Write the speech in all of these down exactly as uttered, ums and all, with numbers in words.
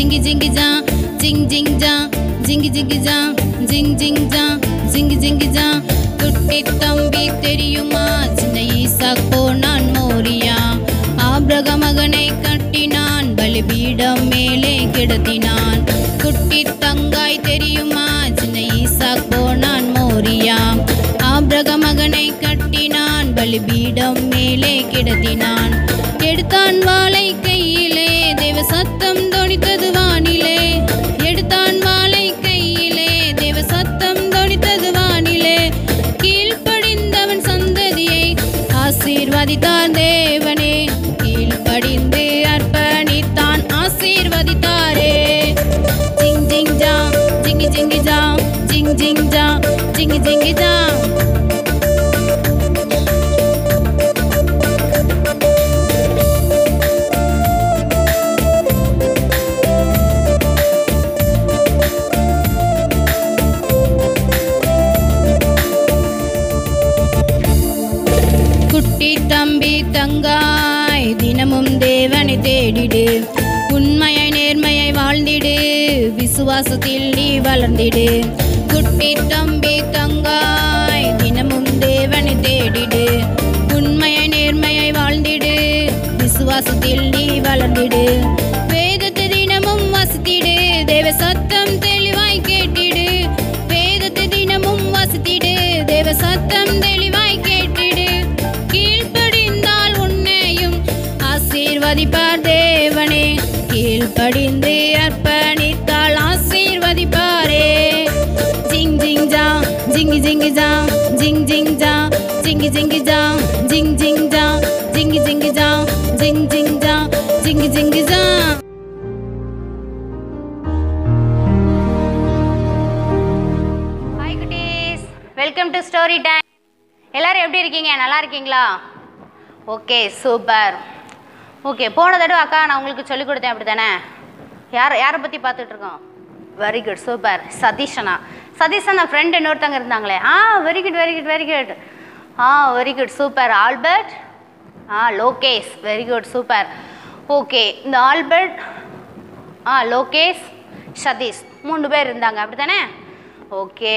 जिंग जिंग जा जिंग जिंग जा जिंग जिंग जा जिंग जिंग जा जिंग जिंग जा टुट्टी तंबी तेरियुमा नहीं सको नान मोरिया आब्रग मगने कट्टिनान बल बीडम मेले किडतिनान टुट्टी तंगाई तेरियुमा नहीं सको नान मोरिया आब्रग मगने कट्टिनान बल बीडम मेले किडतिनान केडतान वाले कईले देव सत्तम दोनितदु वानिले आशीर्वदितार देवने कील पड़िंदे अर्पणितान आशीर्वदितारे जिंग जिंग जा जिंग जिंग जा जिंग जिंग जा जिंग जिंग जा தம்பி தங்காய் தினமும் தேவனை தேடிடு உண்மையை நேர்மையை வாழ்ந்திடு விசுவாசத்தில் நீ வளர்ந்திடு குட்டி தம்பி தங்காய் தினமும் தேவனை தேடிடு உண்மையை நேர்மையை வாழ்ந்திடு விசுவாசத்தில் நீ வளர்ந்திடு வேதத்தை தினமும் வசித்திடு தேவ சத்தம் தெளிவாய் கேட்டிடு வேதத்தை தினமும் வசித்திடு தேவ சத்தம் தெளிவாய் கேட்டிடு आशीर्वदिपार देवने कील्पडिंदे अर्पणित्ताल आशीर्वदिपारे जिंग जिंग जा जिंग जिंग जा जिंग जिंग जा जिंग जिंग जा जिंग जिंग जा जिंग जिंग जा जिंग जिंग जा जिंग जिंग जा hi कुटीस welcome to story time எல்லாரும் எப்படி இருக்கீங்க நல்லா இருக்கீங்களா ओके सुपर ओके போன தடவை அக்கா நான் உங்களுக்கு சொல்லி கொடுத்தேன் அப்படிதானே யார் யார பத்தி பாத்துட்டு இருக்கோம் வெரி குட் சூப்பர் சதீஷனா சதீஷனா ஃப்ரெண்ட் இன்னொருத்தங்க இருந்தாங்களே ஆ very good very good very good ஆ வெரி குட் சூப்பர் ஆல்பர்ட் ஆ Lokesh very good super okay இந்த ஆல்பர்ட் ஆ லோகேஷ் சதீஷ் மூணு பேர் இருந்தாங்க அப்படிதானே ஓகே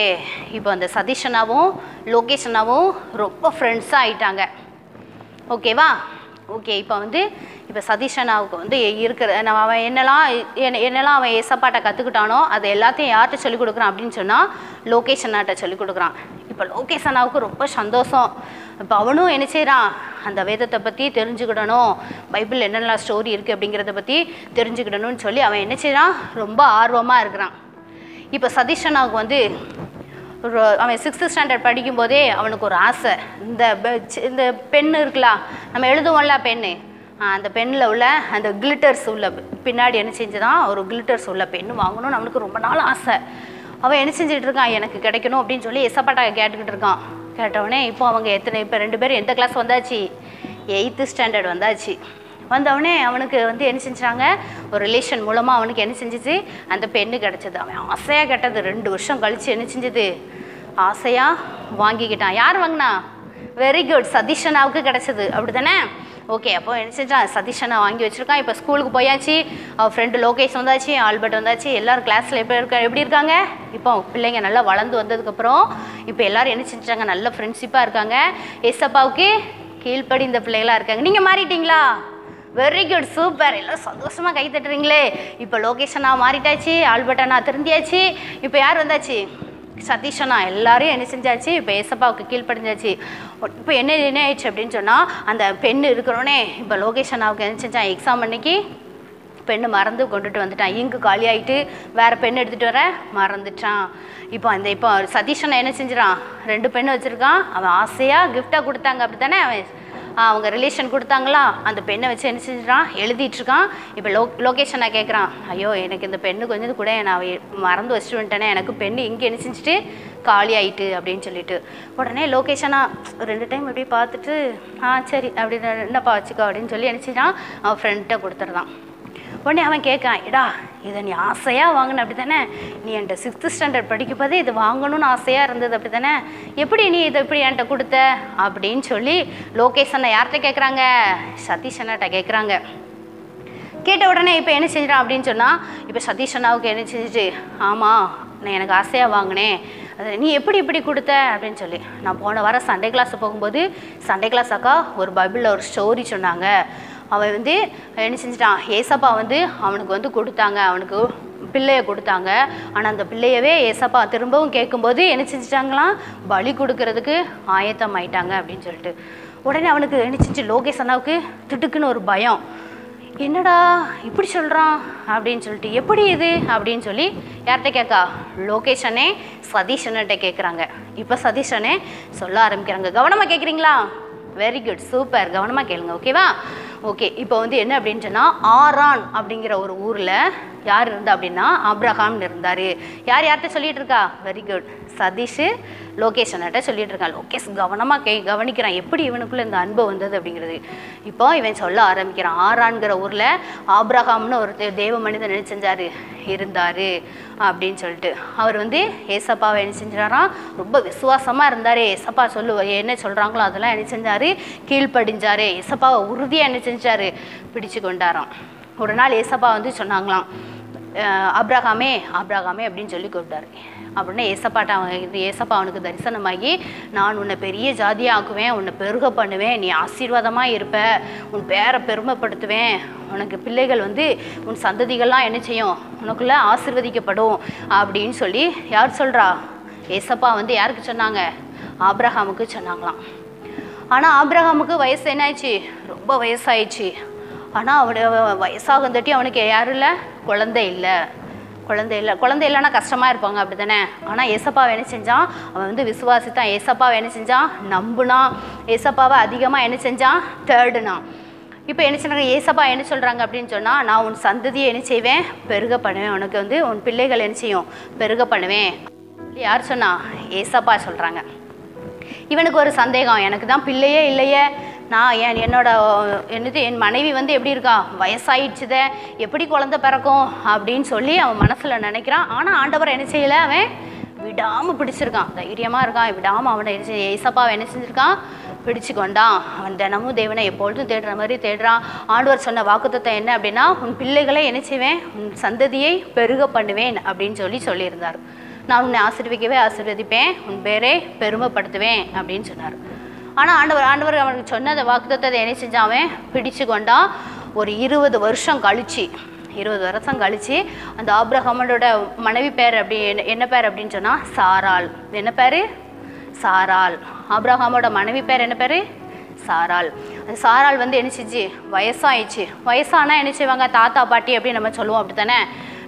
இப்போ அந்த சதீஷனாவும் லோகேஷனாவும் ரொம்ப ஃப்ரெண்ட்ஸ் ஆயிட்டாங்க ஓகேவா ஓகே இப்போ வந்து இப்போ சதீஷனாவுக்கு வந்து இருக்கிற நம்ம அவன் என்னெல்லாம் என்னெல்லாம் அவன் ஏசப்பாட்டை கற்றுக்கிட்டானோ அது எல்லாத்தையும் யார்கிட்ட சொல்லிக் கொடுக்குறான் அப்படின்னு சொன்னால் லோகேஷ் அண்ணாட்ட சொல்லிக் கொடுக்குறான் இப்போ லோகேஷ் அண்ணாவுக்கு ரொம்ப சந்தோஷம் இப்போ அவனும் என்ன செய்கிறான் அந்த வேதத்தை பற்றி தெரிஞ்சுக்கிடணும் பைபிள் என்னென்னலாம் ஸ்டோரி இருக்குது அப்படிங்கிறத பற்றி தெரிஞ்சுக்கிடணும்னு சொல்லி அவன் என்ன செய்கிறான் ரொம்ப ஆர்வமாக இருக்கிறான் இப்போ சதீஷ் அண்ணாவுக்கு வந்து அவன் சிக்ஸ்த்து ஸ்டாண்டர்ட் படிக்கும்போதே அவனுக்கு ஒரு ஆசை இந்த இந்த பென்னு இருக்குல்ல நம்ம எழுதுவோம்ல பென்னு அந்த பெண்ணில் உள்ள அந்த கிளிட்டர்ஸ் உள்ள பின்னாடி என்ன செஞ்சுதான் ஒரு கிளிட்டர்ஸ் உள்ள பெண்ணு வாங்கணும்னு அவனுக்கு ரொம்ப நாள் ஆசை அவன் என்ன செஞ்சுட்டு இருக்கான் எனக்கு கிடைக்கணும் அப்படின்னு சொல்லி எசப்பாட்டா கேட்டுக்கிட்டு இருக்கான் கேட்டவொடனே இப்போ அவங்க எத்தனை இப்போ ரெண்டு பேரும் எந்த கிளாஸ் வந்தாச்சு எயித்து ஸ்டாண்டர்ட் வந்தாச்சு வந்தவொடனே அவனுக்கு வந்து என்ன செஞ்சாங்க ஒரு ரிலேஷன் மூலமாக அவனுக்கு என்ன செஞ்சிச்சு அந்த பெண்ணு கிடச்சிது அவன் ஆசையாக கேட்டது ரெண்டு வருஷம் கழித்து என்ன செஞ்சது ஆசையாக வாங்கிக்கிட்டான் யார் வாங்கினா வெரி குட் சதீஷனாவுக்கு கிடச்சிது அப்படி தானே ஓகே அப்போ என்ன செஞ்சான் சதீஷனா வாங்கி வச்சுருக்கான் இப்போ ஸ்கூலுக்கு போயாச்சு அவன் ஃப்ரெண்டு லோகேஷ் வந்தாச்சு ஆல்பர்ட் வந்தாச்சு எல்லோரும் கிளாஸில் எப்படி இருக்க எப்படி இருக்காங்க இப்போ பிள்ளைங்க நல்லா வளர்ந்து வந்ததுக்கப்புறம் இப்போ எல்லோரும் என்ன செஞ்சாங்க நல்ல ஃப்ரெண்ட்ஷிப்பாக இருக்காங்க ஏசப்பாவுக்கு கீழ்ப்படி இந்த பிள்ளைகளாக இருக்காங்க நீங்கள் மாறிட்டீங்களா வெரி குட் சூப்பர் எல்லோரும் சந்தோஷமாக கை தட்டுறீங்களே இப்போ லோகேஷனா மாறிட்டாச்சு ஆல்பர்ட்டனா திருந்தியாச்சு இப்போ யார் வந்தாச்சு சதீஷனா எல்லாரையும் என்ன செஞ்சாச்சு இப்போ ஏசப்பாவுக்கு கீழ்ப்படிஞ்சாச்சு இப்போ என்ன என்ன ஆயிடுச்சு அப்படின்னு சொன்னால் அந்த பெண் இருக்கிறோன்னே இப்போ லோகேஷனாவுக்கு என்ன செஞ்சான் எக்ஸாம் அன்னைக்கு பெண்ணு மறந்து கொண்டுட்டு வந்துட்டான் இங்கு காலியாகிட்டு வேறு பெண் எடுத்துகிட்டு வர மறந்துட்டான் இப்போ அந்த இப்போ சதீஷனை என்ன செஞ்சிடான் ரெண்டு பெண்ணு வச்சுருக்கான் அவன் ஆசையாக கிஃப்டாக கொடுத்தாங்க அப்படி தானே அவன் அவங்க ரிலேஷன் கொடுத்தாங்களா அந்த பெண்ணை வச்சு என்ன செஞ்சிட்றான் எழுதிட்டுருக்கான் இப்போ லோ லோகேஷனை கேட்குறான் ஐயோ எனக்கு இந்த பெண்ணு கொஞ்சம் கூட நான் மறந்து வச்சுட்டு வந்துட்டேனே எனக்கு பெண்ணு இங்கே என்ன செஞ்சுட்டு காலி ஆகிட்டு அப்படின்னு சொல்லிட்டு உடனே லோகேஷனா ரெண்டு டைம் இப்படி பார்த்துட்டு ஆ சரி அப்படின்னு என்னப்பா வச்சுக்கோ அப்படின்னு சொல்லி என்ன செஞ்சான் அவன் ஃப்ரெண்ட்டை கொடுத்துருந்தான் உடனே அவன் கேட்கான் இடா இதை நீ ஆசையாக வாங்கின அப்படி தானே நீ என்கிட்ட சிக்ஸ்த்து ஸ்டாண்டர்ட் படிக்கப்பதே இது வாங்கணும்னு ஆசையாக இருந்தது அப்படி தானே எப்படி நீ இதை எப்படி என்கிட்ட கொடுத்த அப்படின்னு சொல்லி லோகேஷ் அண்ணா யார்கிட்ட கேட்குறாங்க சதீஷ் அண்ணாட்ட கேட்குறாங்க கேட்ட உடனே இப்போ என்ன செஞ்சிட்டான் அப்படின்னு சொன்னால், இப்போ சதீஷ் அண்ணாவுக்கு என்ன செஞ்சிச்சு, ஆமாம் நான் எனக்கு ஆசையாக வாங்கினேன், அது நீ எப்படி இப்படி கொடுத்த அப்படின்னு சொல்லி, நான் போன வாரம் சண்டே கிளாஸ் போகும்போது சண்டே கிளாஸ் அக்கா ஒரு பைபிளில் ஒரு ஸ்டோரி சொன்னாங்க, அவன் வந்து என்ன செஞ்சிட்டான், ஏசப்பா வந்து அவனுக்கு வந்து கொடுத்தாங்க, அவனுக்கு பிள்ளையை கொடுத்தாங்க, ஆனால் அந்த பிள்ளையவே ஏசப்பா திரும்பவும் கேட்கும்போது என்ன செஞ்சிட்டாங்களாம், பலி கொடுக்கறதுக்கு ஆயத்தம் ஆயிட்டாங்க அப்படின்னு சொல்லிட்டு. உடனே அவனுக்கு என்ன செஞ்சு லோகேஷ் அண்ணாவுக்கு திட்டுக்குன்னு ஒரு பயம், என்னடா இப்படி சொல்கிறான் அப்படின்னு சொல்லிட்டு, எப்படி இது அப்படின்னு சொல்லி யார்கிட்ட கேட்கா, லோகேஷ் அண்ணே சதீஷ் அண்ணன்ட்ட கேட்குறாங்க. இப்போ சதீஷ் அண்ணே சொல்ல ஆரம்பிக்கிறாங்க, கவனமாக கேட்குறீங்களா, வெரி குட் சூப்பர், கவனமாக கேளுங்க ஓகேவா. ஓகே இப்போ வந்து என்ன அப்படின்னு சொன்னால், ஆரான் அப்படிங்கிற ஒரு ஊரில் யார் இருந்தா அப்படின்னா ஆப்ரஹாம்னு இருந்தார். யார் யார்கிட்ட சொல்லிகிட்டு இருக்கா, வெரி குட் சதீஷ் லோகேஷ் அண்ணாட்ட சொல்லிகிட்டு இருக்கான். லோகேஷ் கவனமாக கே கவனிக்கிறான் எப்படி இவனுக்குள்ளே இந்த அன்பு வந்தது அப்படிங்கிறது. இப்போ இவன் சொல்ல ஆரம்பிக்கிறான், ஆரான்கிற ஊரில் ஆப்ரஹாம்னு ஒரு தேவ மனிதன் என்ன செஞ்சார் இருந்தார் அப்படின்னு சொல்லிட்டு, அவர் வந்து ஏசப்பாவை என்ன செஞ்சாராம், ரொம்ப விசுவாசமாக இருந்தார், ஏசப்பா சொல்லுவ என்ன சொல்கிறாங்களோ அதெல்லாம் என்ன செஞ்சார், கீழ்ப்படிஞ்சார், ஏசப்பாவை உறுதியாக என்ன செஞ்சார், பிடிச்சு கொண்டாராம். ஒரு நாள் ஏசப்பா வந்து சொன்னாங்களாம், ஆபிரகாமே ஆபிரகாமே அப்படின்னு சொல்லி கூப்பிட்டாரு. அப்படின்னா ஏசப்பாட்ட அவன் ஏசப்பா அவனுக்கு தரிசனமாகி, நான் உன்னை பெரிய ஜாதியாக ஆக்குவேன், உன்னை பெருக பண்ணுவேன், நீ ஆசீர்வாதமாக இருப்ப, உன் பேரை பெருமைப்படுத்துவேன், உனக்கு பிள்ளைகள் வந்து உன் சந்ததிகள்லாம் என்ன செய்யும், உனக்குள்ளே ஆசீர்வதிக்கப்படும் அப்படின்னு சொல்லி யார் சொல்கிறா, ஏசப்பா வந்து யாருக்கு சொன்னாங்க, ஆபிரகாமுக்கு சொன்னாங்களாம். ஆனால் ஆபிரகாமுக்கு வயசு என்ன ஆயிடுச்சு, ரொம்ப வயசாயிடுச்சு. ஆனால் அவனோட வயசாகந்தட்டி அவனுக்கு யாரும் இல்லை, குழந்தை இல்லை, குழந்தை இல்லை குழந்தை இல்லைன்னா கஷ்டமாக இருப்பாங்க அப்படி தானே. ஆனால் ஏசப்பாவை என்ன செஞ்சான், அவன் வந்து விசுவாசித்தான், ஏசப்பாவை என்ன செஞ்சான், நம்புனான், ஏசப்பாவை அதிகமாக என்ன செஞ்சான், தேடுனான். இப்போ என்ன சொன்னாங்க, ஏசப்பா என்ன சொல்கிறாங்க அப்படின்னு சொன்னால், நான் உன் சந்ததியை என்ன செய்வேன், பெருக பண்ணுவேன், உனக்கு வந்து உன் பிள்ளைகள் என்ன செய்யும், பெருக பண்ணுவேன். யார் சொன்னா, ஏசப்பா சொல்கிறாங்க. இவனுக்கு ஒரு சந்தேகம், எனக்கு தான் பிள்ளையே இல்லையே, நான் என் என்னோட என்னது என் மனைவி வந்து எப்படி இருக்கா, வயசாயிடுச்சுதே, எப்படி குழந்தை பிறக்கும் அப்படின்னு சொல்லி அவன் மனசில் நினைக்கிறான். ஆனால் ஆண்டவர் என்ன செய்யலை, அவன் விடாமல் பிடிச்சிருக்கான், தைரியமாக இருக்கான், விடாமல் அவனை ஏசப்பாவை என்ன செஞ்சுருக்கான், பிடிச்சு கொண்டான். அவன் தினமும் தேவனை எப்பொழுதும் தேடுற மாதிரி தேடுறான். ஆண்டவர் சொன்ன வாக்குத்தத்தம் என்ன அப்படின்னா, உன் பிள்ளைகளை என்ன செய்வேன், உன் சந்ததியை பெருக பண்ணுவேன் அப்படின்னு சொல்லி சொல்லியிருந்தார். நான் உன்னை ஆசீர்விக்கவே ஆசீர்வதிப்பேன், உன் பேரை பெருமைப்படுத்துவேன் அப்படின்னு சொன்னார். ஆனால் ஆண்டவர் ஆண்டவர் அவனுக்கு சொன்ன அந்த வாக்குத்தத்தத்தை என்ன செஞ்சாவன் பிடிச்சு கொண்டான். ஒரு இருபது வருஷம் கழித்து இருபது வருஷம் கழித்து அந்த ஆபிரகாமனோட மனைவி பேர் அப்படி என்ன என்ன பேர் அப்படின்னு சொன்னால் சாராள். என்ன பேர், சாராள். ஆபிரகாமோட மனைவி பேர் என்ன பேர், சாராள். அந்த சாராள் வந்து என்ன செஞ்சு வயசாகிடுச்சு. வயசானால் என்ன செய்வாங்க, தாத்தா பாட்டி அப்படின்னு நம்ம சொல்லுவோம் அப்படி தானே.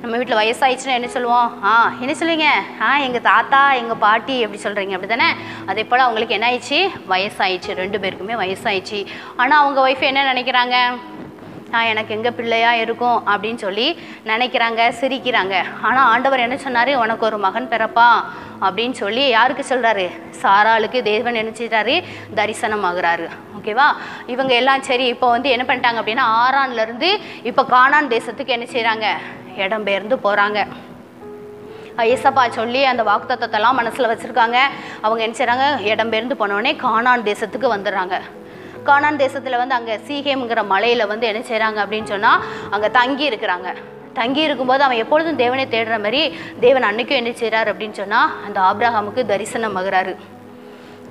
நம்ம வீட்டில் வயசாகிடுச்சுன்னா என்ன சொல்லுவோம், ஆ என்ன சொல்லுவீங்க, ஆ எங்கள் தாத்தா எங்கள் பாட்டி எப்படி சொல்கிறீங்க அப்படி தானே. அதே போல் அவங்களுக்கு என்ன ஆயிடுச்சு, வயசாகிடுச்சு, ரெண்டு பேருக்குமே வயசாகிடுச்சு. ஆனால் அவங்க ஒய்ஃப் என்ன நினைக்கிறாங்க, ஆ எனக்கு எங்கள் பிள்ளையாக இருக்கும் அப்படின்னு சொல்லி நினைக்கிறாங்க, சிரிக்கிறாங்க. ஆனால் ஆண்டவர் என்ன சொன்னார், உனக்கு ஒரு மகன் பிறப்பா அப்படின்னு சொல்லி யாருக்கு சொல்கிறாரு, சாராளுக்கு தேவன் நினச்சிட்டாரு, தரிசனமாகிறாரு ஓகேவா. இவங்க எல்லாம் சரி இப்போ வந்து என்ன பண்ணிட்டாங்க அப்படின்னா, ஆரான்லேருந்து இப்போ கானான் தேசத்துக்கு என்ன செய்கிறாங்க, இடம்பெயர்ந்து போகிறாங்க. ஏசப்பா சொல்லி அந்த வாக்குத்தத்தெல்லாம் மனசில் வச்சுருக்காங்க. அவங்க என்ன செய்கிறாங்க, இடம்பெயர்ந்து போனோடனே கானான் தேசத்துக்கு வந்துடுறாங்க. கானான் தேசத்தில் வந்து அங்கே சீகேம்ங்கிற மலையில் வந்து என்ன செய்கிறாங்க அப்படின்னு சொன்னால் அங்கே தங்கி இருக்கிறாங்க. தங்கி இருக்கும்போது அவன் எப்பொழுதும் தேவனை தேடுற மாதிரி தேவன் அன்னைக்கும் என்ன செய்கிறார் அப்படின்னு சொன்னால் அந்த ஆபிரகாமுக்கு தரிசனம் ஆகுறாரு.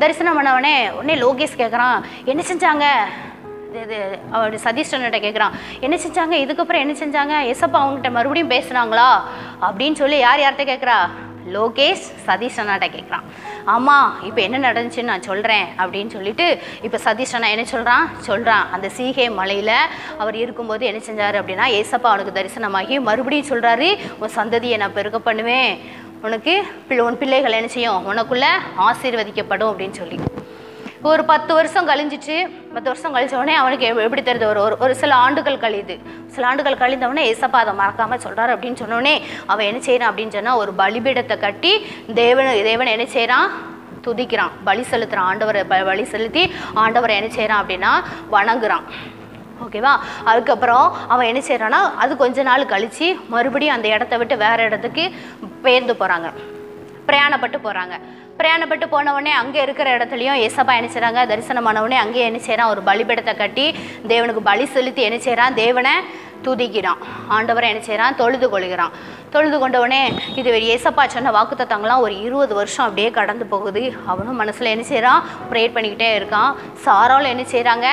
தரிசனம் பண்ணவனே உடனே லோகேஷ் கேட்குறான், என்ன செஞ்சாங்க, இது அவரு சதீஷ்கிட்ட கேட்குறான், என்ன செஞ்சாங்க, இதுக்கப்புறம் என்ன செஞ்சாங்க, ஏசப்பா அவங்ககிட்ட மறுபடியும் பேசுனாங்களா அப்படின்னு சொல்லி யார் யார்கிட்ட கேட்குறா, லோகேஷ் சதீஷ் அண்ணாட்ட கேட்குறான். ஆமாம் இப்போ என்ன நடந்துச்சுன்னு நான் சொல்கிறேன் அப்படின்னு சொல்லிட்டு இப்போ சதீஷ் அண்ணா என்ன சொல்கிறான் சொல்கிறான் அந்த சீகே மலையில் அவர் இருக்கும்போது என்ன செஞ்சார் அப்படின்னா, ஏசப்பா அவனுக்கு தரிசனமாகி மறுபடியும் சொல்கிறாரு, உன் சந்ததியை நான் பெருக பண்ணுவேன், உனக்கு பிள்ளை உன் பிள்ளைகள் என்ன செய்யும், உனக்குள்ளே ஆசீர்வதிக்கப்படும் அப்படின்னு சொல்லி. ஒரு பத்து வருஷம் கழிஞ்சிச்சு. பத்து வருஷம் கழிச்ச உடனே அவனுக்கு எப்படி தெரியுது, ஒரு ஒரு சில ஆண்டுகள் கழியுது. சில ஆண்டுகள் கழிந்தவொடனே ஏசப்பா அதை மறக்காமல் சொல்கிறார் அப்படின்னு சொன்னோடனே அவன் என்ன செய்கிறான் அப்படின்னு சொன்னால், ஒரு பலிபீடத்தை கட்டி தேவனை தேவனை என்ன செய்கிறான், துதிக்கிறான், பலி செலுத்துகிறான், ஆண்டவரை ப பலி செலுத்தி ஆண்டவரை என்ன செய்கிறான் அப்படின்னா வணங்குறான் ஓகேவா. அதுக்கப்புறம் அவன் என்ன செய்கிறான்னா, அது கொஞ்ச நாள் கழித்து மறுபடியும் அந்த இடத்த விட்டு வேறு இடத்துக்கு பெயர்ந்து போகிறாங்க. பிரயாணப்பட்டு போகிறாங்க. பிரயாணப்பட்டு போனவுடனே அங்கே இருக்கிற இடத்துலையும் ஏசப்பா என்ன செய்கிறாங்க, தரிசனமானவுடனே அங்கேயே என்ன செய்கிறான், ஒரு பலிபீடத்தை கட்டி தேவனுக்கு பலி செலுத்தி என்ன செய்கிறான், தேவனை துதிக்கிறான், ஆண்டவரை என்ன செய்கிறான், தொழுது கொள்கிறான். தொழுது கொண்டவனே இது ஏசப்பா சொன்ன வாக்குத்தத்தங்களாம் ஒரு இருபது வருஷம் அப்படியே கடந்து போகுது. அவனும் மனசில் என்ன செய்கிறான், ப்ரேயர் பண்ணிக்கிட்டே இருக்கான். சாராவில் என்ன செய்கிறாங்க,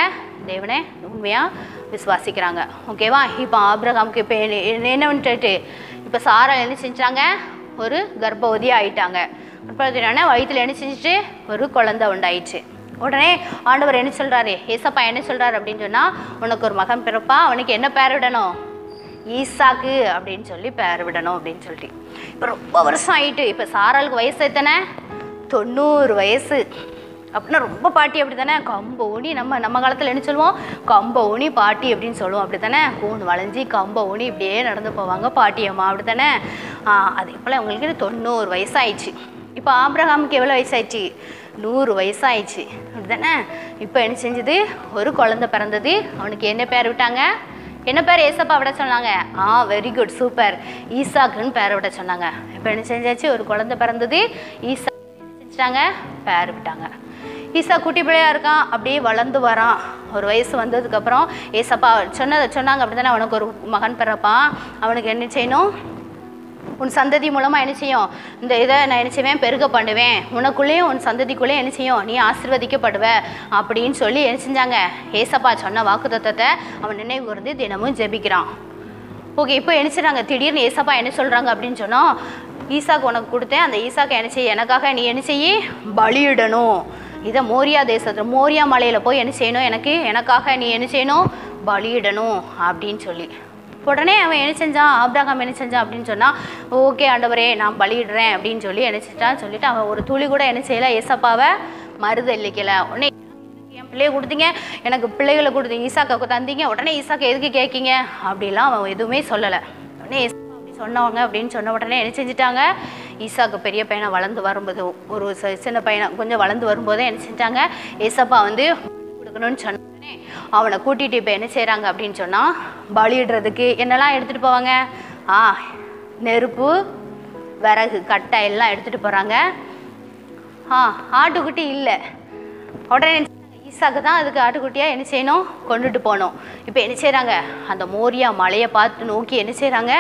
தேவனை உண்மையாக விசுவாசிக்கிறாங்க. ஓகேவா, இப்போ ஆபிரகாமுக்கு இப்போ என்ன வந்துட்டு இப்போ சாரா என்ன செஞ்சாங்க, ஒரு கர்ப்பவதி ஆகிட்டாங்க. கர்ப்பவதியான வயிற்றில் என்ன செஞ்சுட்டு ஒரு குழந்தை உண்டாயிடுச்சு. உடனே ஆண்டவர் என்ன சொல்கிறாரு, ஏசப்பா என்ன சொல்கிறாரு அப்படின்னு சொன்னால், உனக்கு ஒரு மகன் பிறப்பா, அவனுக்கு என்ன பேர் விடணும், ஈசாக்கு அப்படின்னு சொல்லி பேர் விடணும் அப்படின்னு சொல்லிட்டு. இப்போ ரொம்ப வருஷம் ஆகிட்டு, இப்போ சாராளுக்கு வயசு எத்தனை, தொண்ணூறு வயசு. அப்படின்னா ரொம்ப பாட்டி அப்படி தானே, கம்ப ஊனி. நம்ம நம்ம காலத்தில் என்ன சொல்லுவோம், கம்ப ஊனி பாட்டி அப்படின்னு சொல்லுவோம் அப்படி தானே, கூண் வளைஞ்சி கம்ப ஊனி இப்படியே நடந்து போவாங்க பாட்டியம்மா அப்படி தானே. அதே போல் அவங்களுக்கு தொண்ணூறு வயசாயிடுச்சு. இப்போ ஆபிரகாமுக்கு எவ்வளோ வயசாயிடுச்சு, நூறு வயசாயிடுச்சு அப்படி தானே. இப்போ என்ன செஞ்சது, ஒரு குழந்தை பிறந்தது. அவனுக்கு என்ன பேர் விட்டாங்க, என்ன பேர் ஏசப்பா விட சொன்னாங்க, ஆ வெரி குட் சூப்பர், ஈசாக்குன்னு பேரை விட சொன்னாங்க. இப்போ என்ன செஞ்சாச்சு, ஒரு குழந்தை பிறந்தது, ஈசா செஞ்சிட்டாங்க பேர் விட்டாங்க. ஈசா குட்டி பிள்ளையாக இருக்கான், அப்படியே வளர்ந்து வரான். ஒரு வயசு வந்ததுக்கப்புறம் ஏசப்பா சொன்னதை சொன்னாங்க அப்படி தானே, அவனுக்கு ஒரு மகன் பிறப்பான், அவனுக்கு என்ன செய்யணும், உன் சந்ததி மூலமாக என்ன செய்யும், இந்த இதை நான் என்ன செய்வேன், பெருக பண்ணுவேன், உனக்குள்ளேயும் உன் சந்ததிக்குள்ளேயும் என்ன செய்யும், நீ ஆசீர்வதிக்கப்படுவ அப்படின்னு சொல்லி என்ன செஞ்சாங்க, ஏசப்பா சொன்ன வாக்குத்தத்தத்தை அவன் நினைவு கூர்ந்து தினமும் ஜெபிக்கிறான். ஓகே, இப்போ என்ன செய்கிறாங்க, திடீர்னு ஏசப்பா என்ன சொல்கிறாங்க அப்படின்னு சொன்னால், ஈசாக்கு உனக்கு கொடுத்தேன், அந்த ஈசாக்கு என்ன செய்ய, எனக்காக நீ என்ன செய்யி, பலியிடணும். இதை மோரியா தேசத்தில் மோரியா மலையில் போய் என்ன செய்யணும், எனக்கு எனக்காக நீ என்ன செய்யணும், பலியிடணும் அப்படின்னு சொல்லி. உடனே அவன் என்ன செஞ்சான், ஆபிரகாம் என்ன செஞ்சான் அப்படின்னு சொன்னால், ஓகே ஆண்டவரே நான் பலியிடுறேன் அப்படின்னு சொல்லி நினச்சிட்டான்னு சொல்லிவிட்டு அவன் ஒரு துளி கூட என்ன செய்யலை, ஏசப்பாவை மறுதளிக்கலை. உடனே என் பிள்ளையை கொடுத்தீங்க, எனக்கு பிள்ளைகளை கொடுத்தீங்க, ஈசாக்காவுக்கு தந்தீங்க, உடனே ஈசாக்கு எதுக்கு கேட்கீங்க அப்படிலாம் அவன் எதுவுமே சொல்லலை. உடனே ஏசப்பா அப்படி சொன்னவங்க அப்படின்னு சொன்ன உடனே என்ன செஞ்சிட்டாங்க, ஈசாக்கு பெரிய பையனை வளர்ந்து வரும்போது, ஒரு சின்ன பையனை கொஞ்சம் வளர்ந்து வரும்போதே என்ன செஞ்சாங்க, ஏசப்பா வந்து கொடுக்கணும்னு சொன்ன உடனே அவனை கூட்டிகிட்டு இப்போ என்ன செய்கிறாங்க அப்படின்னு சொன்னால், பலியிடுறதுக்கு என்னெல்லாம் எடுத்துகிட்டு போவாங்க, ஆ நெருப்பு விறகு கட்டை எல்லாம் எடுத்துகிட்டு போகிறாங்க. ஆ ஆட்டுக்குட்டி இல்லை. உடனே ஈசாக்கு தான் அதுக்கு ஆட்டுக்குட்டியாக என்ன செய்யணும், கொண்டுட்டு போகணும். இப்போ என்ன செய்கிறாங்க, அந்த மோரியா மலையை பார்த்து நோக்கி என்ன செய்கிறாங்க,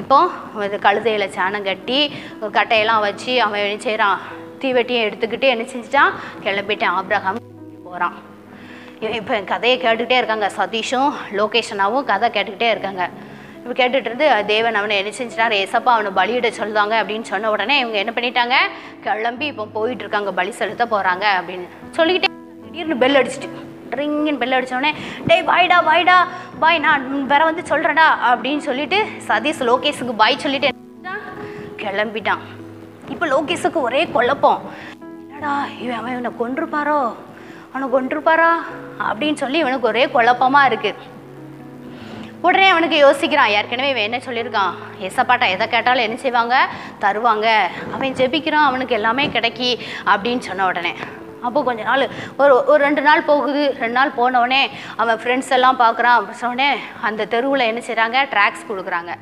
இப்போ இது கழுதையில் சாணம் கட்டி கட்டையெல்லாம் வச்சு அவன் என்ன செய்கிறான், தீவெட்டியும் எடுத்துக்கிட்டு என்ன செஞ்சிட்டான், கிளம்பிட்டான், ஆபிரகாம் போகிறான். இப்போ என் கதையை கேட்டுக்கிட்டே இருக்காங்க, சதீஷும் லோகேஷனாவும் கதை கேட்டுக்கிட்டே இருக்காங்க. இப்போ கேட்டுகிட்டு இருந்து தேவன் அவனை என்ன செஞ்சிட்டாரு, ஏசப்பா அவனை பலியிட சொல்லுவாங்க அப்படின்னு சொன்ன உடனே இவங்க என்ன பண்ணிட்டாங்க, கிளம்பி இப்போ போயிட்டுருக்காங்க, பலி செலுத்த போகிறாங்க அப்படின்னு சொல்லிக்கிட்டே திடீர்னு பெல் அடிச்சிட்டு, ட்ரிங்குன்னு பெல் அடித்தோடனே, டே பாய்டா பாய்டா பாய், நான் வேற வந்து சொல்கிறேன்டா அப்படின்னு சொல்லிட்டு சதீஷ் லோகேஷுக்கு பாய் சொல்லிட்டு கிளம்பிட்டான். இப்போ லோகேஷுக்கு ஒரே குழப்பம், என்னடா இவன் அவன் இவனை கொன்றுப்பாரோ, அவனை கொன்றுப்பாரா அப்படின்னு சொல்லி இவனுக்கு ஒரே குழப்பமாக இருக்குது. உடனே அவனுக்கு யோசிக்கிறான், ஏற்கனவே இவன் என்ன சொல்லியிருக்கான், ஏசப்பாட்டா எதை கேட்டாலும் என்ன செய்வாங்க, தருவாங்க, அவன் ஜெபிக்கிறான், அவனுக்கு எல்லாமே கிடைக்கி அப்படின்னு சொன்ன உடனே. அப்போது கொஞ்ச நாள் ஒரு ஒரு ரெண்டு நாள் போகுது. ரெண்டு நாள் போனவுடனே அவன் ஃப்ரெண்ட்ஸ் எல்லாம் பார்க்குறான். அப்படி சொன்னே அந்த தெருவில் என்ன செய்கிறாங்க, ட்ராக்ஸ் கொடுக்குறாங்க.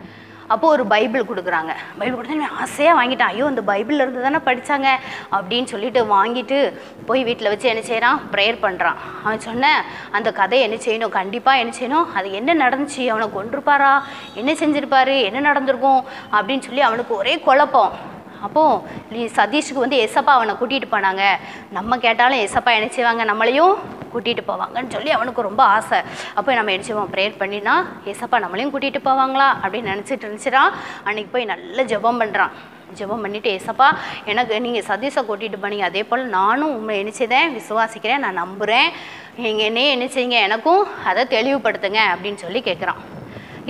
அப்போது ஒரு பைபிள் கொடுக்குறாங்க. பைபிள் கொடுத்தா ஆசையாக வாங்கிட்டான், ஐயோ இந்த பைபிள் இருந்து தானே படித்தாங்க அப்படின்னு சொல்லிட்டு வாங்கிட்டு போய் வீட்டில் வச்சு என்ன செய்கிறான், ப்ரேயர் பண்ணுறான். அவன் சொன்ன அந்த கதையை என்ன செய்யணும், கண்டிப்பாக என்ன செய்யணும், அது என்ன நடந்துச்சு, அவனை கொன்றுப்பாரா, என்ன செஞ்சுருப்பாரு, என்ன நடந்திருக்கும் அப்படின்னு சொல்லி அவனுக்கு ஒரே குழப்பம். அப்போது சதீஷுக்கு வந்து ஏசப்பா அவனை கூட்டிகிட்டு போனாங்க, நம்ம கேட்டாலும் ஏசப்பா என்ன செய்வாங்க, நம்மளையும் கூட்டிகிட்டு போவாங்கன்னு சொல்லி அவனுக்கு ரொம்ப ஆசை. அப்போ நம்ம என்ன செய்வோம், ப்ரேயர் பண்ணினா ஏசப்பா நம்மளையும் கூட்டிகிட்டு போவாங்களா அப்படின்னு நினச்சிட்டு இருந்துச்சுறான். அன்றைக்கி போய் நல்ல ஜெபம் பண்ணுறான். ஜெபம் பண்ணிவிட்டு, ஏசப்பா எனக்கு நீங்கள் சதீஷை கூட்டிகிட்டு போனீங்க, அதே போல் நானும் உங்களை நினைச்சதேன் விசுவாசிக்கிறேன், நான் நம்புகிறேன், நீங்கள் என்னையே நினைச்சிங்க, எனக்கும் அதை தெளிவுபடுத்துங்க அப்படின்னு சொல்லி கேட்குறான்.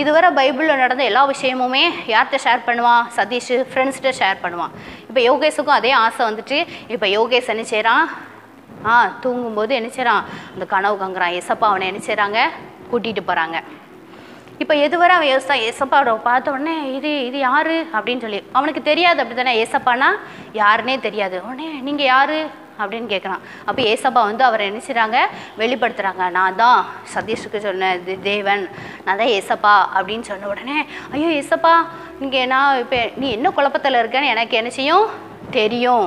இதுவரை பைபிளில் நடந்த எல்லா விஷயமுமே யார்கிட்ட ஷேர் பண்ணுவான், சதீஷ் ஃப்ரெண்ட்ஸ்கிட்ட ஷேர் பண்ணுவான். இப்போ யோகேஷுக்கும் அதே ஆசை வந்துட்டு, இப்போ யோகேஷ் என்ன செய்கிறான், ஆ தூங்கும்போது என்ன செய்கிறான், அந்த கனவு கங்குறான், ஏசப்பா அவனை என்ன செய்கிறாங்க, கூட்டிகிட்டு போகிறாங்க. இப்போ எதுவரை அவன் யோசிச்சா, ஏசப்பா பார்த்த உடனே இது இது யார் அப்படின்னு சொல்லி அவனுக்கு தெரியாது அப்படி தானே, ஏசப்பானா யாருன்னே தெரியாது. உடனே நீங்கள் யார் அப்படின்னு கேட்குறான். அப்போ ஏசப்பா வந்து அவரை நினைச்சிறாங்க, வெளிப்படுத்துகிறாங்க, நான் தான் சதீஷுக்கு சொன்ன இது தேவன், நான் தான் ஏசப்பா அப்படின்னு சொன்ன உடனே, ஐயோ ஏசப்பா நீங்கள் நான் இப்போ நீ என்ன குழப்பத்தில் இருக்கேன்னு எனக்கு என்ன செய்யும், தெரியும்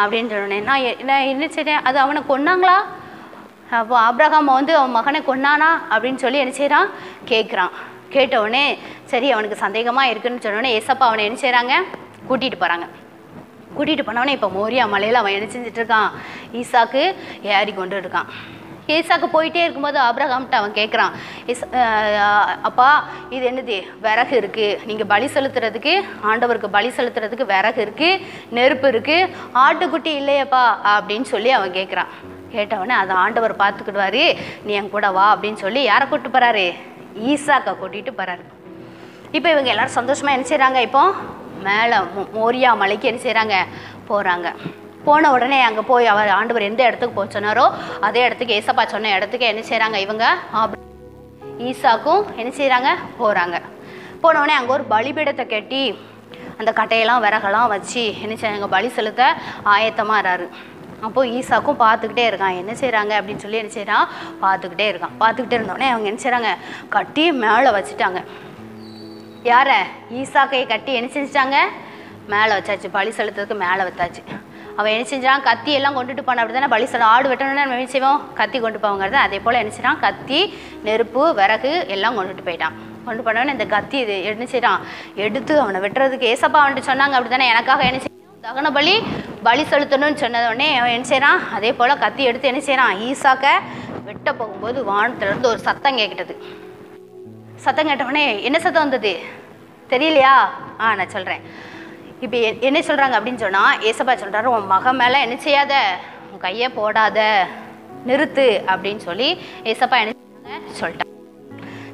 அப்படின்னு சொன்னேன். நான் நான் என்ன செய்கிறேன், அது அவனை கொன்னாங்களா, அப்போ ஆபிரகாம் வந்து அவன் மகனை கொன்னானா அப்படின்னு சொல்லி என்ன செய்கிறான் கேட்குறான். கேட்டவுடனே சரி அவனுக்கு சந்தேகமாக இருக்குன்னு சொன்னோடனே ஏசப்பா அவனை என்ன செய்கிறாங்க கூட்டிகிட்டு போகிறாங்க. கூட்டிகிட்டு போனவனே இப்போ மோரியா மலையில் அவன் என்ன செஞ்சிட்ருக்கான் ஈசாக்கு ஏறி கொண்டு இருக்கான். ஏசாக்கு போயிட்டே இருக்கும்போது ஆபிரகாம்கிட்ட அவன் கேட்குறான், ஏசா அப்பா இது என்னது விறகு இருக்குது, நீங்கள் பலி செலுத்துறதுக்கு ஆண்டவருக்கு பலி செலுத்துறதுக்கு விறகு இருக்குது, நெருப்பு இருக்குது, ஆட்டுக்குட்டி இல்லையப்பா அப்படின்னு சொல்லி அவன் கேட்குறான். கேட்டவொடனே அதை ஆண்டவர் பார்த்துக்கிடுவாரு, நீ என் கூட வா அப்படின்னு சொல்லி யாரை கூப்பிட்டு போகிறாரு ஈசாக்கை கூட்டிகிட்டு போகிறாரு. இப்போ இவங்க எல்லோரும் சந்தோஷமாக என்ன செய்கிறாங்க, இப்போ மேலே மோரியா மலைக்கு என்ன செய்கிறாங்க போகிறாங்க. போன உடனே அங்கே போய் அவர் ஆண்டவர் எந்த இடத்துக்கு போய் சொன்னாரோ அதே இடத்துக்கு ஏசப்பா சொன்ன இடத்துக்கு என்ன செய்கிறாங்க இவங்க ஈசாக்கும் என்ன செய்கிறாங்க போகிறாங்க. போன உடனே அங்கே ஒரு பலிபீடத்தை கட்டி அந்த கட்டையெல்லாம் விறகெல்லாம் வச்சு என்ன செய்கிறாங்க பலி செலுத்த ஆயத்தமாகறாரு. அப்போது ஈசாக்கும் பார்த்துக்கிட்டே இருக்கான் என்ன செய்கிறாங்க அப்படின்னு சொல்லி என்ன செய்கிறான் பார்த்துக்கிட்டே இருக்கான். பார்த்துக்கிட்டே இருந்தோடனே அவங்க என்ன செய்கிறாங்க கட்டி மேலே வச்சுட்டாங்க. யாரை ஈசாக்கையை கட்டி என்ன செஞ்சிட்டாங்க மேலே வச்சாச்சு, பலி செலுத்துறதுக்கு மேலே வச்சாச்சு. அவன் என்ன செஞ்சான் கத்தி எல்லாம் கொண்டுட்டு போனான் அப்படி தானே, பலி செல ஆடு வெட்டணும்னா நம்ம என்ன செய்வோம் கத்தி கொண்டு போவாங்கிறது. அதே போல் என்ன செய்கிறான் கத்தி நெருப்பு விறகு எல்லாம் கொண்டுட்டு போயிட்டான். கொண்டு போனவனே இந்த கத்தி இது என்ன செய்கிறான் எடுத்து அவனை வெட்டுறதுக்கு ஏசப்பா வந்துட்டு சொன்னாங்க அப்படி தானே, எனக்காக என்ன செய்யணும் தகன பலி பலி செலுத்தணும்னு சொன்னதோடனே அவன் என்ன செய்கிறான் அதே போல் கத்தி எடுத்து என்ன செய்கிறான் ஈசாக்கை வெட்ட போகும்போது வானத்துலேருந்து ஒரு சத்தம் கேட்கிட்டது. சத்தம் கேட்டவனே என்ன சத்தம் வந்தது தெரியலையா, ஆ நான் சொல்கிறேன். இப்போ என்ன சொல்கிறாங்க அப்படின்னு சொன்னால் ஏசப்பா சொல்கிறாரு உன் மகன் மேலே என்ன செய்யாத உன் கையை போடாத நிறுத்து அப்படின்னு சொல்லி ஏசப்பா என்ன செய்வாங்க சொல்லிட்டான்.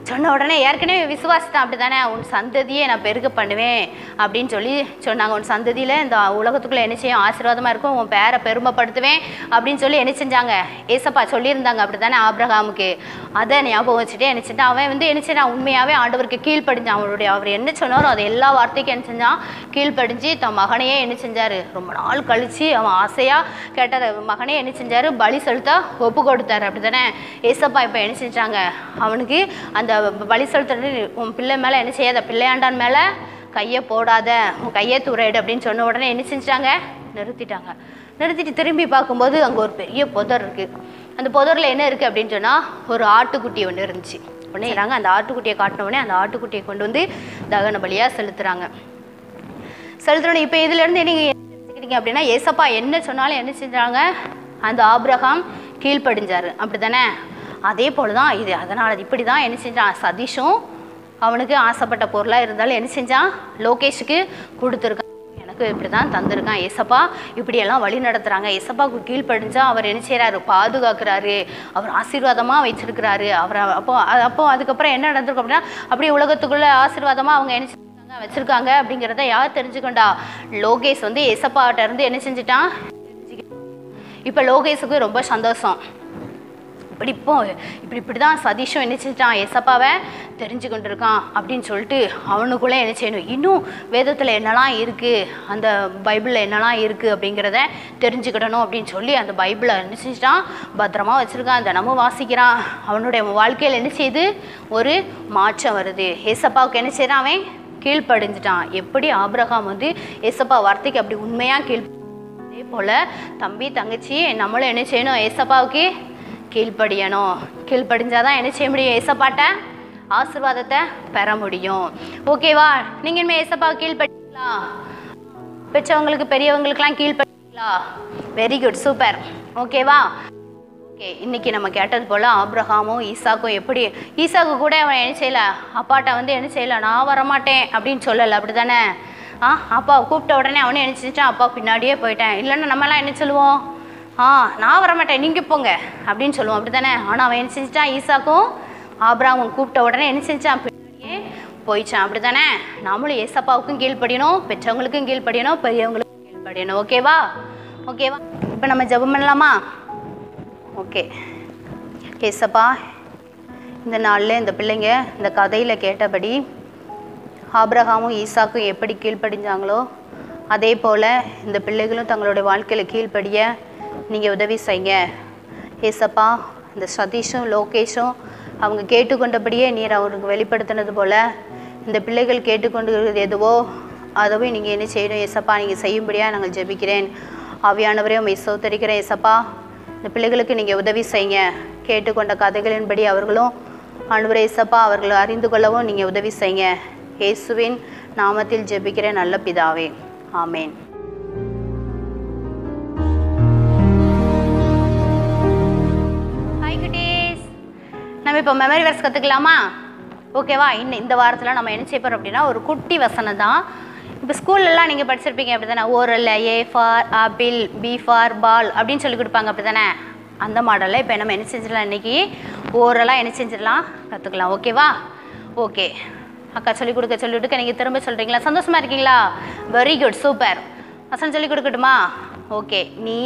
சொன்ன உடனே ஏற்கனவே விசுவாசித்தான் அப்படி தானே, உன் சந்ததியை நான் பெருக பண்ணுவேன் அப்படின்னு சொல்லி சொன்னாங்க. உன் சந்ததியில் இந்த உலகத்துக்குள்ளே என்ன செய்யும் ஆசீர்வாதமாக இருக்கும், உன் பேரை பெருமைப்படுத்துவேன் அப்படின்னு சொல்லி என்ன செஞ்சாங்க ஏசப்பா சொல்லியிருந்தாங்க அப்படி தானே ஆபிரகாமுக்கு. அதை ஞாபகம் வச்சுட்டு என்ன செஞ்சான் அவன் வந்து என்ன செய்யான் உண்மையாகவே ஆண்டவருக்கு கீழ்ப்படிஞ்சான். அவனுடைய அவர் என்ன சொன்னாரோ அது எல்லா வார்த்தைக்கும் என்ன செஞ்சான் கீழ்ப்படிஞ்சு தன் மகனையே என்ன செஞ்சார் ரொம்ப நாள் கழித்து அவன் ஆசையாக கேட்டார் மகனே என்ன செஞ்சார் பலி செலுத்த ஒப்பு கொடுத்தார் அப்படி தானே. ஏசப்பா இப்போ என்ன செஞ்சாங்க அவனுக்கு அந்த பலி செலுத்தது உன் பிள்ளை மேலே என்ன செய்யாத பிள்ளையாண்டான் மேலே கையை போடாத உன் கையை துறையிடு அப்படின்னு சொன்ன உடனே என்ன செஞ்சிட்டாங்க நிறுத்திட்டாங்க. நிறுத்திட்டு திரும்பி பார்க்கும்போது அங்கே ஒரு பெரிய புதர் இருக்குது. அந்த புதரில் என்ன இருக்குது அப்படின்னு சொன்னால் ஒரு ஆட்டுக்குட்டி ஒன்று இருந்துச்சு. உடனே செய்கிறாங்க அந்த ஆட்டுக்குட்டியை காட்டினோடனே அந்த ஆட்டுக்குட்டியை கொண்டு வந்து தகன பலியாக செலுத்துகிறாங்க. செலுத்துறோன்னு இப்போ இதுலேருந்து நீங்கள் எடுத்துக்கிட்டீங்க அப்படின்னா ஏசப்பா என்ன சொன்னாலும் என்ன செஞ்சாங்க அந்த ஆபிரகாம் கீழ்ப்படிஞ்சார் அப்படி தானே. அதே போல் தான் இது, அதனால் இப்படி தான் என்ன செஞ்சான் சதீஷும் அவனுக்கு ஆசைப்பட்ட பொருளாக இருந்தாலும் என்ன செஞ்சான் லோகேஷுக்கு கொடுத்துருக்கான். எனக்கு இப்படி தான் தந்திருக்கான் ஏசப்பா, இப்படியெல்லாம் வழி நடத்துகிறாங்க ஏசப்பாவுக்கு கீழ்ப்படிஞ்சா அவர் என்ன செய்கிறாரு பாதுகாக்கிறாரு, அவர் ஆசீர்வாதமாக வச்சிருக்கிறாரு அவர். அப்போ அப்போ அதுக்கப்புறம் என்ன நடந்திருக்கும் அப்படின்னா அப்படி உலகத்துக்குள்ளே ஆசீர்வாதமாக அவங்க என்ன செஞ்சாங்க வச்சுருக்காங்க அப்படிங்கிறத யார் தெரிஞ்சுக்கொண்டா லோகேஷ் வந்து ஏசப்பாட்ட இருந்து என்ன செஞ்சிட்டான். இப்போ லோகேஷுக்கு ரொம்ப சந்தோஷம், இப்படி இப்போ இப்படி இப்படி தான் சதீஷும் என்ன செஞ்சிட்டான் ஏசப்பாவை தெரிஞ்சு கொண்டு இருக்கான் அப்படின்னு சொல்லிட்டு அவனுக்குள்ளே என்ன செய்யணும் இன்னும் வேதத்தில் என்னெல்லாம் இருக்குது அந்த பைபிளில் என்னெல்லாம் இருக்குது அப்படிங்கிறத தெரிஞ்சுக்கிடணும் அப்படின்னு சொல்லி அந்த பைபிளை என்ன செஞ்சிட்டான் பத்திரமாக வச்சுருக்கான், தினமும் வாசிக்கிறான். அவனுடைய வாழ்க்கையில் என்ன செய்யுது ஒரு மாற்றம் வருது, ஏசப்பாவுக்கு என்ன செய்கிறான் அவன் கீழ்ப்படிஞ்சிட்டான். எப்படி ஆபிரகாம் வந்து ஏசப்பா வார்த்தைக்கு அப்படி உண்மையாக கீழ் அதே போல் தம்பி தங்கச்சி நம்மளும் என்ன செய்யணும் ஏசப்பாவுக்கு கீழ்ப்படியணும். கீழ்ப்படிஞ்சாதான் என்ன செய்ய முடியும் ஏசப்பாட்ட ஆசீர்வாதத்தை பெற முடியும். ஓகேவா, நீங்கள் இனிமேல் ஏசப்பா கீழ்படிங்களா, பெற்றவங்களுக்கு பெரியவங்களுக்கெல்லாம் கீழ்படிங்களா, வெரி குட் சூப்பர். ஓகேவா, ஓகே இன்றைக்கி நம்ம கேட்டது போல் ஆபிரகாமும் ஈசாக்கும் எப்படி ஈசாக்கு கூட அவன் என்ன செய்யலை அப்பாட்ட வந்து என்ன செய்யலை நான் வரமாட்டேன் அப்படின்னு சொல்லலை அப்படி தானே. ஆ அப்பா கூப்பிட்ட உடனே அவனே என்ன செஞ்சிட்டான் அப்பா பின்னாடியே போயிட்டேன். இல்லைன்னா நம்மலாம் என்ன சொல்லுவோம் ஆ நான் வரமாட்டேன் நீங்கள் போங்க அப்படின்னு சொல்லுவோம் அப்படி தானே. ஆனால் அவன் என்ன செஞ்சிட்டான் ஈசாக்கும் ஆபிரகாமும் கூப்பிட்ட உடனே என்ன செஞ்சான் பின்னாடியே போயிச்சான் அப்படி தானே. நம்மளும் ஏசப்பாவுக்கும் கீழ்ப்படியணும், பெற்றவங்களுக்கும் கீழ்ப்படியணும், பெரியவங்களுக்கும் கீழ்ப்படியணும். ஓகேவா, ஓகேவா இப்போ நம்ம ஜெபம் பண்ணலாமா? ஓகே ஏசப்பா இந்த நாளில் இந்த பிள்ளைங்க இந்த கதையில் கேட்டபடி ஆபிரகாமும் ஈசாக்கும் எப்படி கீழ்ப்படிஞ்சாங்களோ அதே போல் இந்த பிள்ளைகளும் தங்களுடைய வாழ்க்கையில் கீழ்ப்படிய நீங்கள் உதவி செய்யுங்க ஏசப்பா. இந்த சதீஷும் லோகேஷும் அவங்க கேட்டுக்கொண்டபடியே நீர் அவருக்கு வெளிப்படுத்தினது போல் இந்த பிள்ளைகள் கேட்டுக்கொண்டு எதுவோ அதுவே நீங்கள் என்ன செய்யணும் ஏசப்பா, நீங்கள் செய்யும்படியாக நாங்கள் ஜெபிக்கிறேன். ஆவியானவரே உம்மை ஸ்தோத்திரிக்கிறேன் ஏசப்பா. இந்த பிள்ளைகளுக்கு நீங்கள் உதவி செய்யுங்க. கேட்டுக்கொண்ட கதைகளின்படி அவர்களும் ஆண்டவரே ஏசப்பா அவர்களை அறிந்து கொள்ளவும் நீங்கள் உதவி செய்யுங்க. இயேசுவின் நாமத்தில் ஜெபிக்கிறேன் நல்ல பிதாவே, ஆமேன். நம்ம இப்போ மெமரி வர்ஸ் கற்றுக்கலாமா? ஓகேவா? இன்னும் இந்த வாரத்தில் நம்ம என்ன செய்யப்போம் அப்படின்னா, ஒரு குட்டி வசனம் தான். இப்போ ஸ்கூல்லலாம் நீங்கள் படிச்சிருப்பீங்க அப்படி தானே, oral, A for apple, B for ball அப்படின்னு சொல்லி கொடுப்பாங்க அப்படி தானே. அந்த மாடலில் இப்போ நம்ம என்ன செஞ்சிடலாம், இன்றைக்கி ஓரலாக என்ன செஞ்சிடலாம் கற்றுக்கலாம். ஓகேவா? ஓகே அக்கா சொல்லிக் கொடுக்க சொல்லி கொடுக்க நீங்கள் திரும்ப சொல்கிறீங்களா? சந்தோஷமாக இருக்கீங்களா? Very good, super. வசனம் சொல்லிக் கொடுக்கட்டுமா? ஓகே. நீ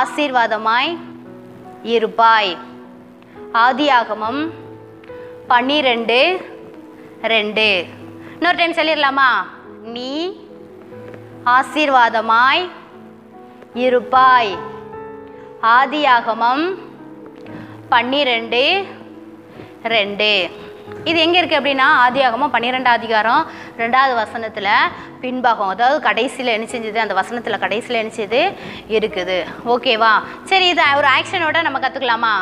ஆசீர்வாதமாய் இருப்பாய். ஆதியாகமம் பன்னிரெண்டு ரெண்டு. இன்னொரு டைம் சொல்லிடலாமா? நீ ஆசீர்வாதமாய் இருப்பாய். ஆதியாகமம் பன்னிரெண்டு ரெண்டு. இது எங்கே இருக்குது அப்படின்னா, ஆதியாகமம் பன்னிரெண்டாம் அதிகாரம் ரெண்டாவது வசனத்தில் பின்பாகம், அதாவது கடைசியில் இணைச்சது. அந்த வசனத்தில் கடைசியில் இணைச்சது இருக்குது. ஓகேவா? சரி, இதை ஒரு ஆக்ஷனோட நம்ம கற்றுக்கலாமா?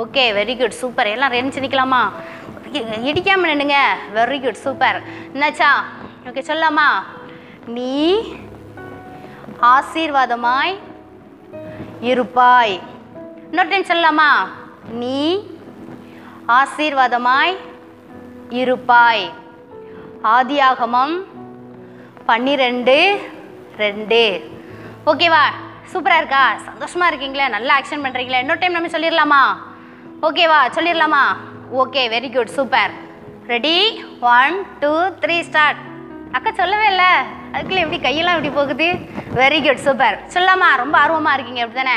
Okay, very good, super. எல்லாம் ரெண்டு நிற்கலாமா? இடிக்காமல் நின்றுங்க. Very good, super. என்னாச்சா? ஓகே, சொல்லலாமா? நீ ஆசீர்வாதமாய் இருப்பாய். இன்னொரு டைம் சொல்லலாமா? நீ ஆசீர்வாதமாய் இருப்பாய். ஆதியாகமம் பன்னிரெண்டு ரெண்டு. ஓகேவா? சூப்பராக இருக்கா? சந்தோஷமாக இருக்கீங்களா? நல்லா ஆக்ஷன் பண்ணுறீங்களா? இன்னொரு டைம் நம்ம சொல்லிடலாமா? ஓகேவா? சொல்லிடலாமா? Okay, very good, super. Ready, one two three, start. அக்கா சொல்லவே இல்லை, அதுக்குள்ளே எப்படி கையெல்லாம் எப்படி போகுது? Very good, super. சொல்லலாமா? ரொம்ப ஆர்வமாக இருக்கீங்க அப்படி தானே?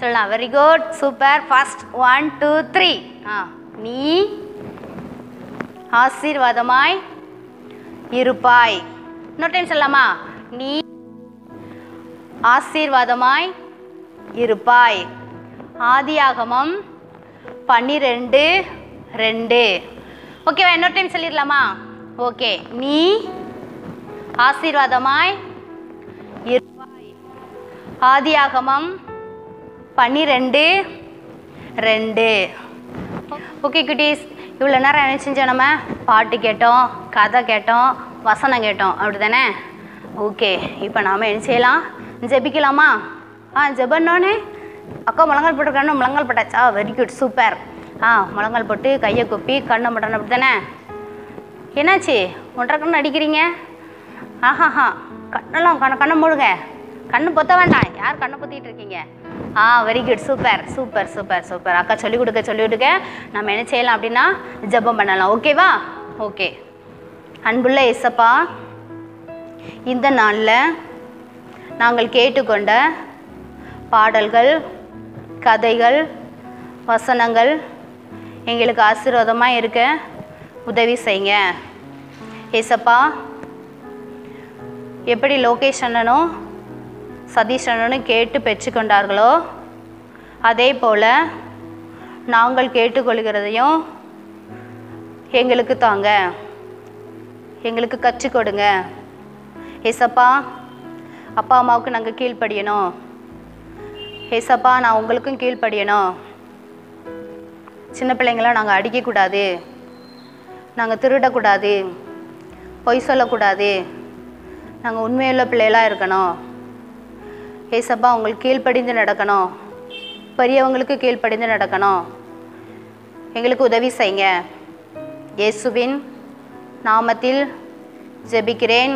சொல்லலாம். Very good, super. First one two three. ஆ, நீ ஆசீர்வாதமாய் இருப்பாய். இன்னொரு டைம் சொல்லலாமா? நீ ஆசீர்வாதமாய் இருப்பாய். ஆதியாகமம் பன்னிரெண்டு ரெண்டு. ஓகேவா? இன்னொரு டைம் சொல்லிடலாமா? ஓகே. நீ ஆசீர்வாதமாய் இருப்பாய். ஆதியாகமம் பன்னிரெண்டு ரெண்டு. ஓகே குட்டீஸ், இவ்வளோ நேரம் என்ன செஞ்சோம்? நம்ம பாட்டு கேட்டோம், கதை கேட்டோம், வசனம் கேட்டோம் அப்படி தானே? ஓகே, இப்போ நாம் என்ன செய்யலாம்? ஜெபிக்கலாமா? ஆ, ஜெபன்னோன்னே அக்கா முழங்கால் போட்டிருக்கானு முழங்கால் போட்டாச்சா? Very good, super. ஆ, முழங்கால் போட்டு கையை கொப்பி கண்ணை மட்டணும் அப்படி தானே? என்னாச்சு ஒன்றரை கண்ணு அடிக்கிறீங்க? ஆஹாஹா, கண்ணெல்லாம் கண்ணை கண்ணை மூடுங்க. கண்ணு பொத்த வேண்டாம். யார் கண்ணை பொத்திக்கிட்டு இருக்கீங்க? ஆ, very good, super super super super. அக்கா சொல்லிக் கொடுக்க சொல்லிக் கொடுக்க நம்ம என்ன செய்யலாம் அப்படின்னா ஜெபம் பண்ணலாம். ஓகேவா? ஓகே. அன்புள்ள ஏசப்பா, இந்த நாளில் நாங்கள் கேட்டுக்கொண்ட பாடல்கள், கதைகள், வசனங்கள் எங்களுக்கு ஆசீர்வாதமாக இருக்க உதவி செய்யுங்க ஏசப்பா. எப்படி லோகேஷ் அண்ணனும் சதீஷ் அண்ணனும் கேட்டு பெற்றுக்கொண்டார்களோ அதே போல் நாங்கள் கேட்டுக்கொள்கிறதையும் எங்களுக்கு தாங்க, எங்களுக்கு கற்றுக் கொடுங்க ஏசப்பா. அப்பா அம்மாவுக்கு நாங்கள் கீழ்ப்படியணும் ஏசப்பா. நான் உங்களுக்கும் கீழ்ப்படியணும். சின்ன பிள்ளைங்களாம் நாங்கள் அடிக்கக்கூடாது, நாங்கள் திருடக்கூடாது, பொய் சொல்லக்கூடாது, நாங்கள் உண்மையுள்ள பிள்ளைகளாக இருக்கணும் ஏசப்பா. உங்களுக்கு கீழ்ப்படிந்து நடக்கணும், பெரியவங்களுக்கு கீழ்ப்படிந்து நடக்கணும். எங்களுக்கு உதவி செய்யுங்க. இயேசுவின் நாமத்தில் ஜெபிக்கிறேன்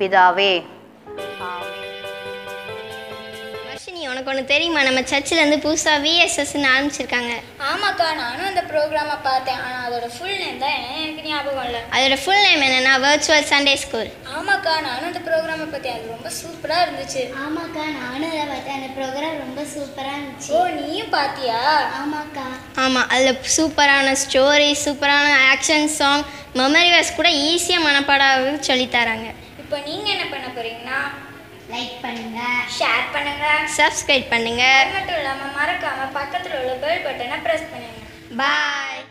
பிதாவே. வர்ஷினி, உனக்கு ஒன்று தெரியுமா? நம்ம சர்ச்சிலேருந்து புதுசாக விஎஸ்எஸ்ன்னு ஆரம்பிச்சிருக்காங்க. ஆமாக்கா, நானும் அந்த ப்ரோக்ராமை பார்த்தேன். ஆனால் அதோட ஃபுல் நேம் தான் எனக்கு ஞாபகம் இல்லை. அதோட ஃபுல் நேம் என்னன்னா வர்ச்சுவல் சண்டே ஸ்கூல். ஆமாக்கா, நானும் அந்த ப்ரோக்ராமை பார்த்தேன். அது ரொம்ப சூப்பராக இருந்துச்சு. ஆமாக்கா, நானும் அதை பார்த்தேன். அந்த ப்ரோக்ராம் ரொம்ப சூப்பராக இருந்துச்சு. ஓ, நீயும் பார்த்தியா? ஆமாக்கா. ஆமாம், அதில் சூப்பரான ஸ்டோரி, சூப்பரான ஆக்ஷன் சாங், மெமரி வர்ஸ் கூட ஈஸியாக மனப்பாடாக சொல்லித்தராங்க. இப்போ நீங்கள் என்ன பண்ண போறீங்கன்னா, லைக் பண்ணுங்க, ஷேர் பண்ணுங்க, சப்ஸ்கிரைப் பண்ணுங்க. அது மட்டும் இல்லாமல் மறக்காம பக்கத்தில் உள்ள பெல் பட்டனை பிரஸ் பண்ணுங்க. பாய்.